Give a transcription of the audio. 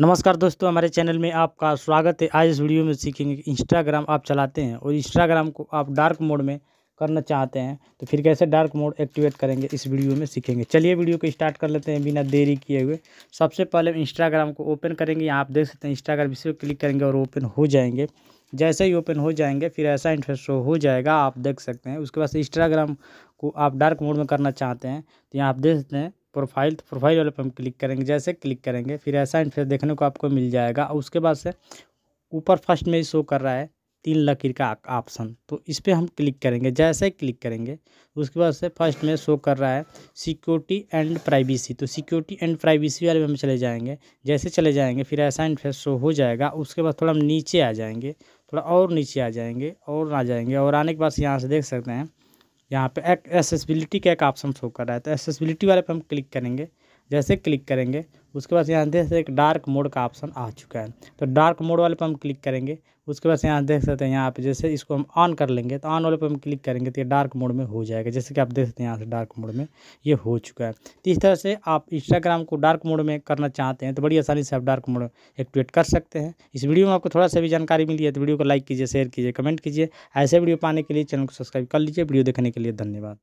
नमस्कार दोस्तों, हमारे चैनल में आपका स्वागत है। आज इस वीडियो में सीखेंगे कि इंस्टाग्राम आप चलाते हैं और इंस्टाग्राम को आप डार्क मोड में करना चाहते हैं तो फिर कैसे डार्क मोड एक्टिवेट करेंगे इस वीडियो में सीखेंगे। चलिए वीडियो को स्टार्ट कर लेते हैं बिना देरी किए हुए। सबसे पहले इंस्टाग्राम को ओपन करेंगे। यहाँ आप देख सकते हैं इंस्टाग्राम, इस पर क्लिक करेंगे और ओपन हो जाएंगे। जैसे ही ओपन हो जाएंगे फिर ऐसा इंटरफेस शो हो जाएगा, आप देख सकते हैं। उसके बाद इंस्टाग्राम को आप डार्क मोड में करना चाहते हैं तो यहाँ आप देख सकते हैं प्रोफाइल, तो प्रोफाइल वाले पर हम क्लिक करेंगे। जैसे क्लिक करेंगे फिर ऐसा इंटरफेस देखने को आपको मिल जाएगा। उसके बाद से ऊपर फर्स्ट में शो कर रहा है 3 लकीर का ऑप्शन, तो इस पर हम क्लिक करेंगे। जैसे क्लिक करेंगे उसके बाद से फर्स्ट में शो कर रहा है सिक्योरिटी एंड प्राइवेसी, तो सिक्योरिटी एंड प्राइवेसी वाले में हम चले जाएंगे। जैसे चले जाएंगे फिर ऐसा इंटरफेस शो हो जाएगा। उसके बाद थोड़ा हम नीचे आ जाएंगे, थोड़ा और नीचे आ जाएंगे और आ जाएंगे और आने के बाद यहाँ से देख सकते हैं यहाँ पे एक्सेसिबिलिटी का एक ऑप्शन शो कर रहा है, तो एक्सेसिबिलिटी वाले पे हम क्लिक करेंगे। जैसे क्लिक करेंगे उसके बाद यहाँ देख सकते एक डार्क मोड का ऑप्शन आ चुका है, तो डार्क मोड वाले पे हम क्लिक करेंगे। उसके बाद यहाँ देख सकते हैं यहाँ पे जैसे इसको हम ऑन कर लेंगे तो ऑन वाले पे हम क्लिक करेंगे तो ये डार्क मोड में हो जाएगा। जैसे कि आप देख सकते हैं यहाँ से डार्क मोड में ये हो चुका है। तो इस तरह से आप इंस्टाग्राम को डार्क मोड में करना चाहते हैं तो बड़ी आसानी से आप डार्क मोड एक्टिवेट कर सकते हैं। इस वीडियो में आपको थोड़ा सा भी जानकारी मिली है तो वीडियो को लाइक कीजिए, शेयर कीजिए, कमेंट कीजिए। ऐसे वीडियो पाने के लिए चैनल को सब्सक्राइब कर लीजिए। वीडियो देखने के लिए धन्यवाद।